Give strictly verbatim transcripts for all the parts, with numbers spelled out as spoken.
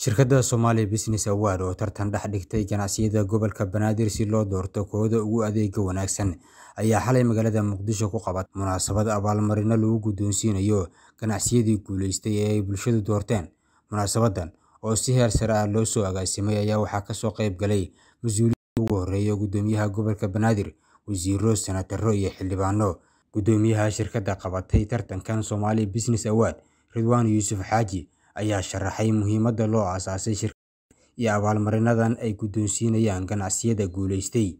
shirkadda Somali Business Award oo tartan dhex dhigtay ganacsiyada gobolka Banaadir si loo doorto kooda ugu adeega wanaagsan ayaa xalay magaalada Muqdisho ku qabatay munaasabad abaalmarino lagu guddoonsiinayo ganacsiyadii guuleystay ee ay bulshadu doorteen. Munaasabadan oo si heer sare ah loo soo agaasimay ayaa waxaa ka soo qayb galay masuuliyiin ugu horeeya guddoomiyaha gobolka Banaadir, wasiirro, senatarro iyo xildhibaano. Guddoomiyaha shirkadda qabatay tartankan Somali Business Award, Ridwaan Yuusuf Xaaji, ayaa sharaxay muhiimadda loo aasaasay shirkadda iyo abaalmarinadan ay guddoonsiinayaan ganacsiyada guuleystay.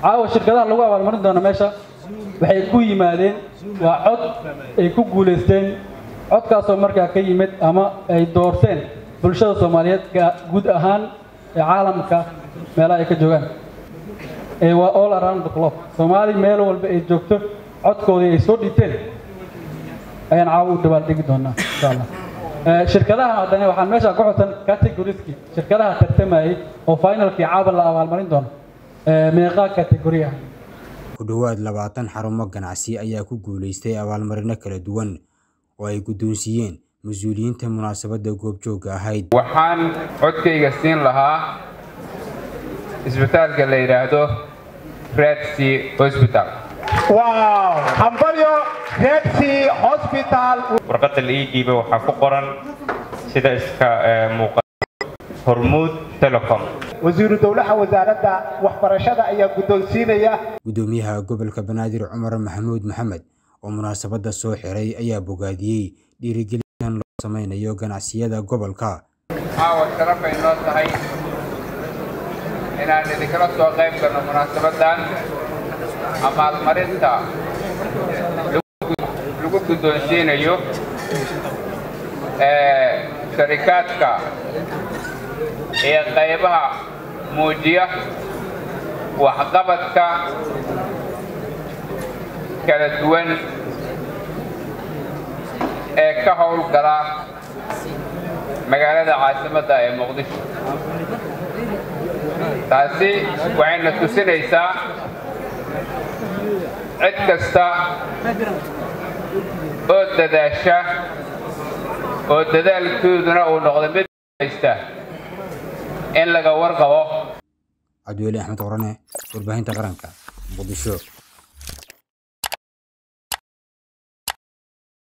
Caawa shirkadaha lagu abaalmarin doona meesha waxay ku yimaadeen waa cod ay ku guuleysteen, codkaas oo markaa ka yimid ama ay doorteen bulshada Soomaaliyeed guud ahaan ee caalamka meelaha ay ka joogaan. Ee waa all around the globe. Soomaali meel walba ay joogto codkoodii ay soo dhiibteen ayaan caawa u dabaaldhigi doonaa insha Allah. shirkadaha hadana waxaan meesha ku xusan categories-ki shirkadaha tartamay oo finalkii caaba la abaalmarin doono ee meeqa category ah. Ku dhawaad labaatan xarumo ganacsi ayaa ku guuleystay abaalmarino kala duwan oo ay guddoonsiyeen masuuliyiinta munaasabada goobjooga ahayd. Waxaan codkayga siin lahaa isbitaalka la yiraahdo Red Sea Hospital. Wow, hambalyo Red Sea Hospital. ورقة الإيجيب وحقوقاً سيدا إسكا مقاطع هرمود تلكم. وزير الدولة وزارة وحبرشة أي قدوم سينية. قدوميها قبل كبنادر عمر محمود محمد ومناسبة الصوحي ري أي بوغادي لرجلين لصمين يوغن عسيادة قبل كا. أو الشرف إن الله صحيح إن الذي كرت وغيب كنا مناسبة دان أمال مريضة. guddoonsinayo ee shirkadka ee qaybaha muujiya waxqabadka kala duwan ee ka howlgala magaalada caasimadda ee Muqdisho. Taasi waxay na tusinaysaa cid kasta وداداشا ودادال كودنا ونقدم بيستا إن لقى ورقة عدوية أحمد وراني ورباهين تقرنك بضيشو.